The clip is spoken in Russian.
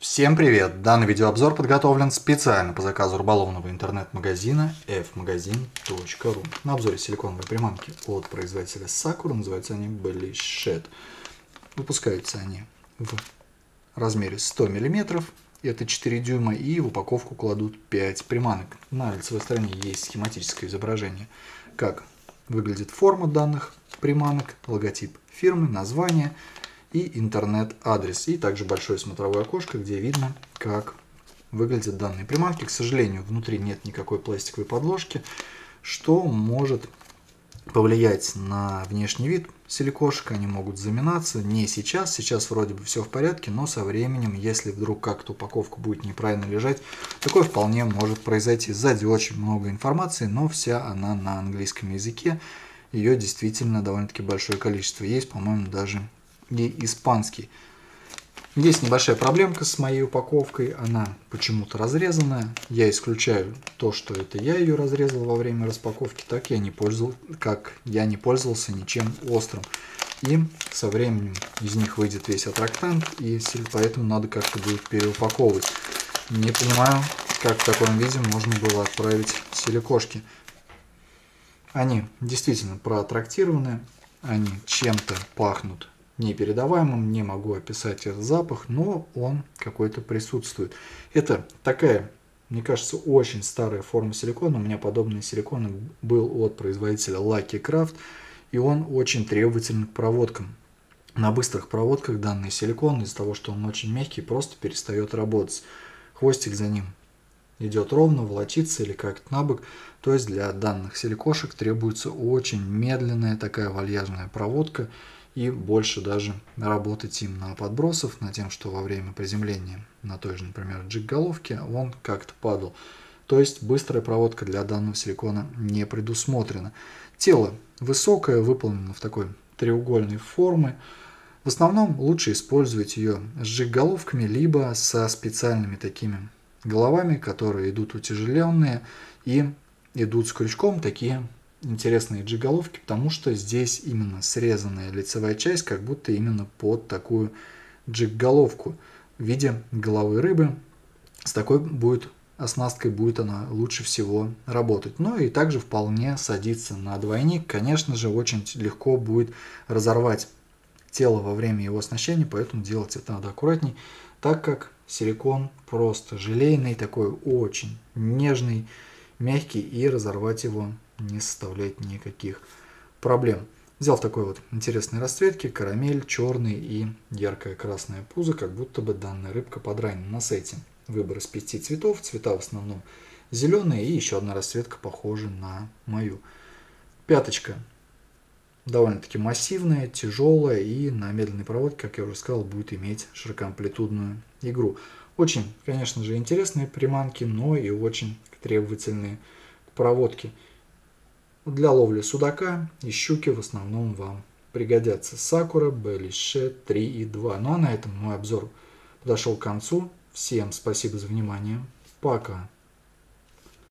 Всем привет! Данный видеообзор подготовлен специально по заказу рыболовного интернет-магазина fmagazin.ru. На обзоре силиконовые приманки от производителя Sakura, называются они Belly Shad. Выпускаются они в размере 100 мм, это 4 дюйма, и в упаковку кладут 5 приманок. На лицевой стороне есть схематическое изображение, как выглядит форма данных приманок, логотип фирмы, название и интернет-адрес, и также большое смотровое окошко, где видно, как выглядят данные приманки. К сожалению, внутри нет никакой пластиковой подложки, что может повлиять на внешний вид силикошек. Они могут заминаться. Не сейчас, сейчас вроде бы все в порядке, но со временем, если вдруг как-то упаковка будет неправильно лежать, такое вполне может произойти. Сзади очень много информации, но вся она на английском языке. Ее действительно довольно-таки большое количество. Есть, по-моему, даже и испанский. Есть небольшая проблемка с моей упаковкой, она почему-то разрезанная. Я исключаю то, что это я ее разрезал во время распаковки, как я не пользовался ничем острым. И со временем из них выйдет весь аттрактант, и поэтому надо как-то будет переупаковывать. Не понимаю, как в таком виде можно было отправить силикошки. Они действительно проаттрактированы, они чем-то пахнут непередаваемым, не могу описать этот запах, но он какой-то присутствует. Это такая, мне кажется, очень старая форма силикона. У меня подобный силикон был от производителя Lucky Craft, и он очень требователен к проводкам. На быстрых проводках данный силикон, из-за того, что он очень мягкий, просто перестает работать. Хвостик за ним идет ровно, волочится или как-то на бок. То есть для данных силикошек требуется очень медленная такая вальяжная проводка, и больше даже работать им на подбросов, на тем, что во время приземления на той же, например, джиг-головке он как-то падал. То есть быстрая проводка для данного силикона не предусмотрена. Тело высокое, выполнено в такой треугольной форме. В основном лучше использовать ее с джиг-головками, либо со специальными такими головами, которые идут утяжеленные и идут с крючком, такие интересные джиг-головки, потому что здесь именно срезанная лицевая часть, как будто именно под такую джиг-головку в виде головы рыбы. С такой оснасткой будет она лучше всего работать. Ну и также вполне садится на двойник. Конечно же, очень легко будет разорвать тело во время его оснащения, поэтому делать это надо аккуратней, так как силикон просто желейный, такой очень нежный, мягкий, и разорвать его не составляет никаких проблем. Взял в такой вот интересной расцветке, карамель, черный и яркое красное пузо, как будто бы данная рыбка подранена. На сайте выбор из 5 цветов, цвета в основном зеленые, и еще одна расцветка похожа на мою. Пяточка довольно-таки массивная, тяжелая, и на медленной проводке, как я уже сказал, будет иметь широкоамплитудную игру. Очень, конечно же, интересные приманки, но и очень требовательные к проводке. Для ловли судака и щуки в основном вам пригодятся Sakura Belly Shad 3.2. Ну а на этом мой обзор подошел к концу. Всем спасибо за внимание. Пока!